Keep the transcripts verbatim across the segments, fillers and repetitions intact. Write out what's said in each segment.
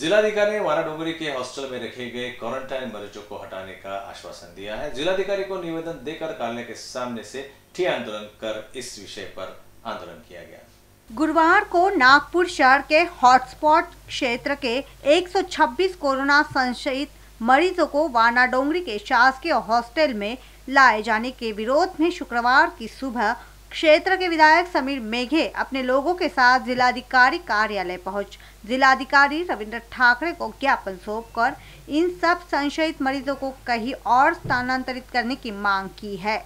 जिलाधिकारी ने वाना डोंगरी के हॉस्टल में रखे गए क्वारंटाइन मरीजों को हटाने का आश्वासन दिया है। जिलाधिकारी को निवेदन देकर कार्यालय के सामने से ठिया आंदोलन कर इस विषय पर आंदोलन किया गया। गुरुवार को नागपुर शहर के हॉटस्पॉट क्षेत्र के एक सौ छब्बीस कोरोना संशयित मरीजों को वाना डोंगरी के शासकीय हॉस्टल में लाए जाने के विरोध में शुक्रवार की सुबह क्षेत्र के विधायक समीर मेघे अपने लोगों के साथ जिलाधिकारी कार्यालय पहुंच जिलाधिकारी रविंद्र ठाकरे को ज्ञापन सौंपकर इन सब संशयित मरीजों को कहीं और स्थानांतरित करने की मांग की है।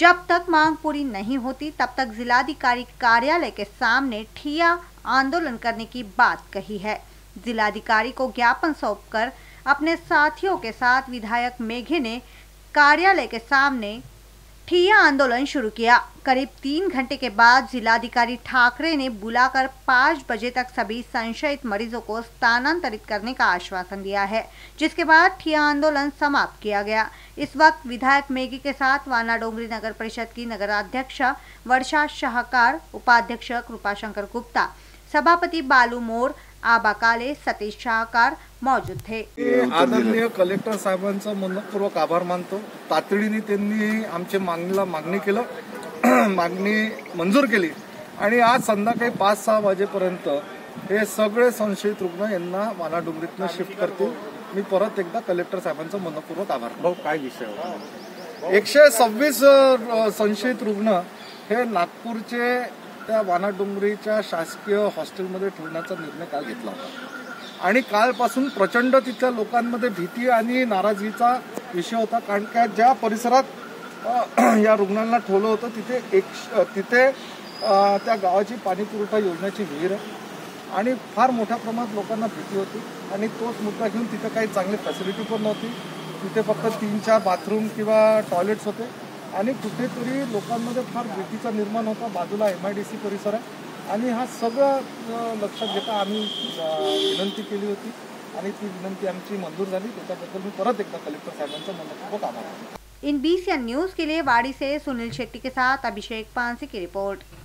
जब तक मांग पूरी नहीं होती तब तक जिलाधिकारी कार्यालय के सामने ठिया आंदोलन करने की बात कही है। जिलाधिकारी को ज्ञापन सौंपकर अपने साथियों के साथ विधायक मेघे ने कार्यालय के सामने ठिया आंदोलन शुरू किया। करीब तीन घंटे के बाद जिलाधिकारी ठाकरे ने बुलाकर पाँच बजे तक सभी संशयित मरीजों को स्थानांतरित करने का आश्वासन दिया है, जिसके बाद ठिया आंदोलन समाप्त किया गया। इस वक्त विधायक मेघे के साथ वाना डोंगरी नगर परिषद की नगराध्यक्ष वर्षा शाहकार, उपाध्यक्ष कृपा गुप्ता, सभापति बालू मोर, आबा काले, सतीश शाहकार मौजूद थे। आदरणीय कलेक्टर साहेबांचा मनपूर्वक आभार मानतो। तातडीने त्यांनी आमचे मागणीला मागणी केलं, मागणी मंजूर केली आणि आज संध्याकाळी पाच सहा वाजेपर्यंत हे सगळे संशयित रुग्ण यांना वाना डोंगरीतून शिफ्ट करतील। मी परत एकदा कलेक्टर साहेबांचा मनपूर्वक आभार। भाऊ काय विषय होता? एकशे सव्वीस संशयित रुग्ण हे नागपूरचे त्या वाना डोंगरीच्या शासकीय हॉस्टेलमध्ये ठेवण्याचा निर्णय काल घेतला होता आणि कालपासून प्रचंड तिथल्या लोकांमध्ये भीती आणि नाराजीचा विषय होता, कारण की ज्या परिसरात या रुग्णांना ठेवलं होतं तिथे एक तिथे त्या गावाची पाणीपुरवठा योजनेची विहीर आहे आणि फार मोठ्या प्रमाणात लोकांना भीती होती आणि तोच मुद्दा घेऊन तिथे काही चांगली फॅसिलिटी पण नव्हती। तिथे फक्त तीन चार बाथरूम किंवा टॉयलेट्स होते आणि कुठेतरी लोकांमध्ये फार भीतीचा निर्माण होता। बाजूला एम आय डी सी परिसर आहे आणि हा सगळं लक्षात घेता आम्ही विनंती केली होती आणि ती विनंती आमची मंजूर झाली। त्याच्याबद्दल मी परत एकदा कलेक्टर साहेबांचा मनपूर्वक आभार मानतो। इन बीसीएन न्यूज के लिए वाड़ी से सुनील शेट्टी के साथ अभिषेक पानसे की रिपोर्ट।